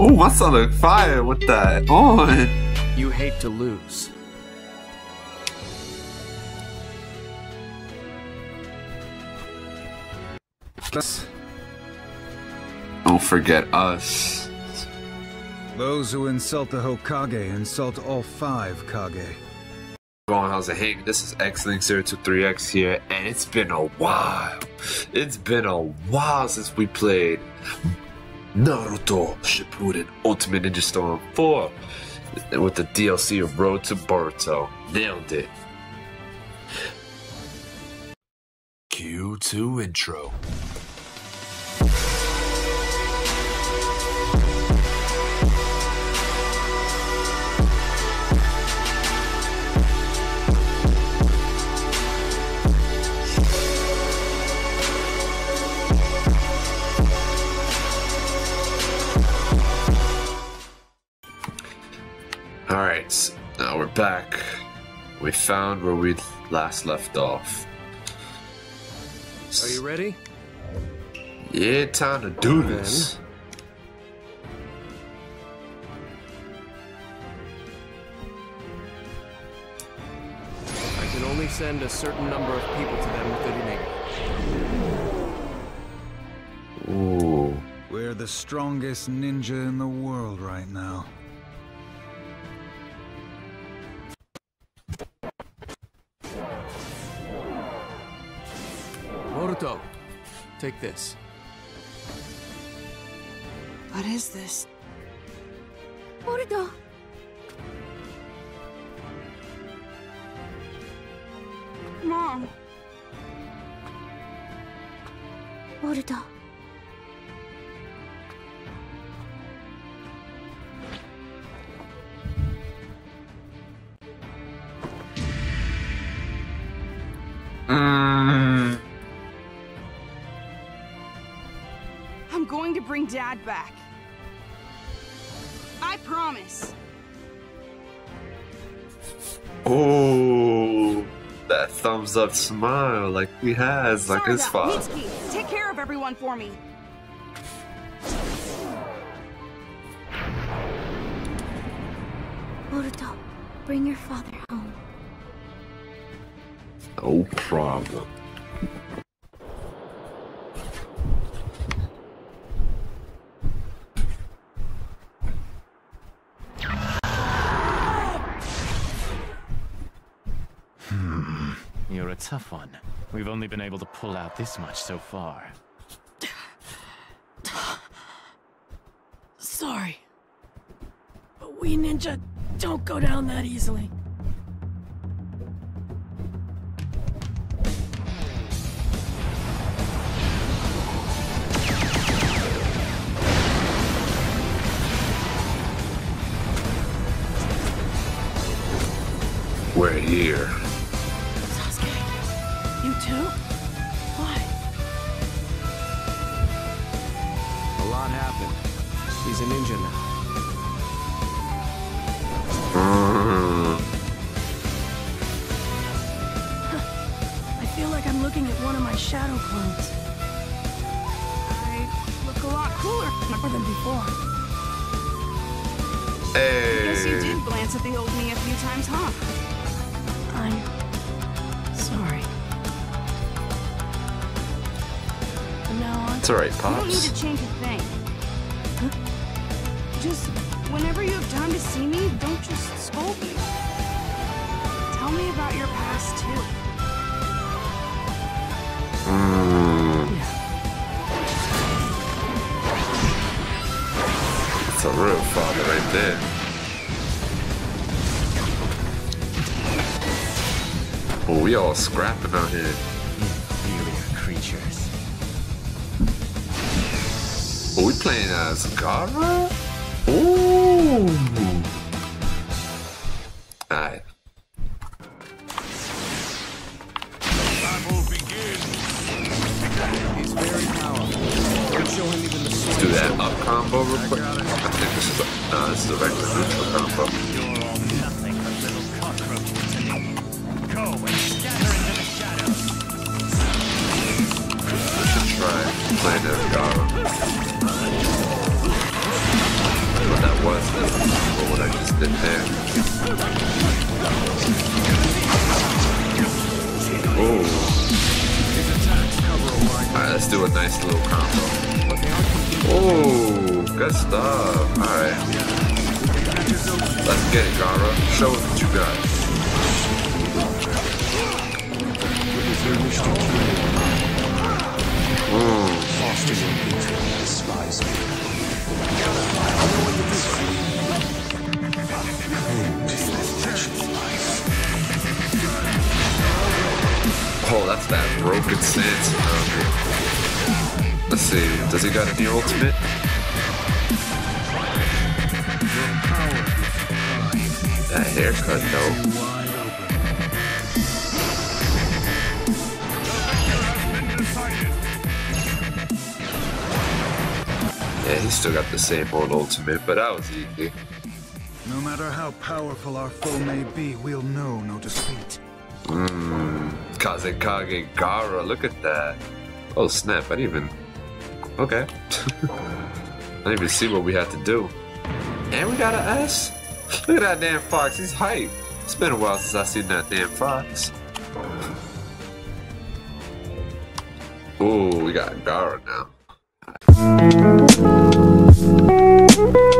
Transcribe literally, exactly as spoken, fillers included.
Oh, what's on the fire with that on? You hate to lose. Let's... Don't forget us. Those who insult the Hokage insult all five Kage. How's it? Hey, this is x link zero two three x here, and it's been a while. It's been a while since we played Naruto Shippuden Ultimate Ninja Storm four with the D L C of Road to Boruto. Nailed it. Q two intro. Alright, now we're back. We found where we last left off. Are you ready? Yeah, time to do then. This. I can only send a certain number of people to them within a minute. Ooh. We're the strongest ninja in the world right now. Boruto, take this. What is this? Boruto! Mom! Boruto. Bring Dad back. I promise. Oh, that thumbs up smile like he has, Sorry like his father. Mitsuki, take care of everyone for me. Boruto, bring your father home. No problem. You're a tough one. We've only been able to pull out this much so far. Sorry. But we ninja don't go down that easily. We're here. You too? Why? A lot happened. He's a ninja now. I feel like I'm looking at one of my shadow clones. I look a lot cooler than before. Hey. I guess you did glance at the old me a few times, huh? I'm sorry. It's alright, Pops. You don't need to change a thing. Huh? Just, whenever you have time to see me, don't just scold me. Tell me about your past, too. Mm. Yeah. It's a real father right there. Well, we all scrapping out here. Inferior creatures. Are we playing as Gaara? Ooh! Alright. Let's do that up combo real quick. I think this is a, no, this is a regular neutral combo. I should try playing as Gaara. than there. Oh. Alright, let's do a nice little combo. Oh, good stuff. Alright. Let's get it, Gaara. Show us what you got. Oh. Oh, that's that broken stance. Okay. Let's see, does he got the ultimate? That haircut though. Yeah, he still got the same old ultimate, but that was easy. No matter how powerful our foe may be, we'll know no defeat. Mmm. Kazekage Gaara, look at that. Oh snap, I didn't even... Okay. I didn't even see what we had to do. And we got an S? Look at that damn fox, he's hype. It's been a while since I've seen that damn fox. Ooh, we got Gaara now. Thank you.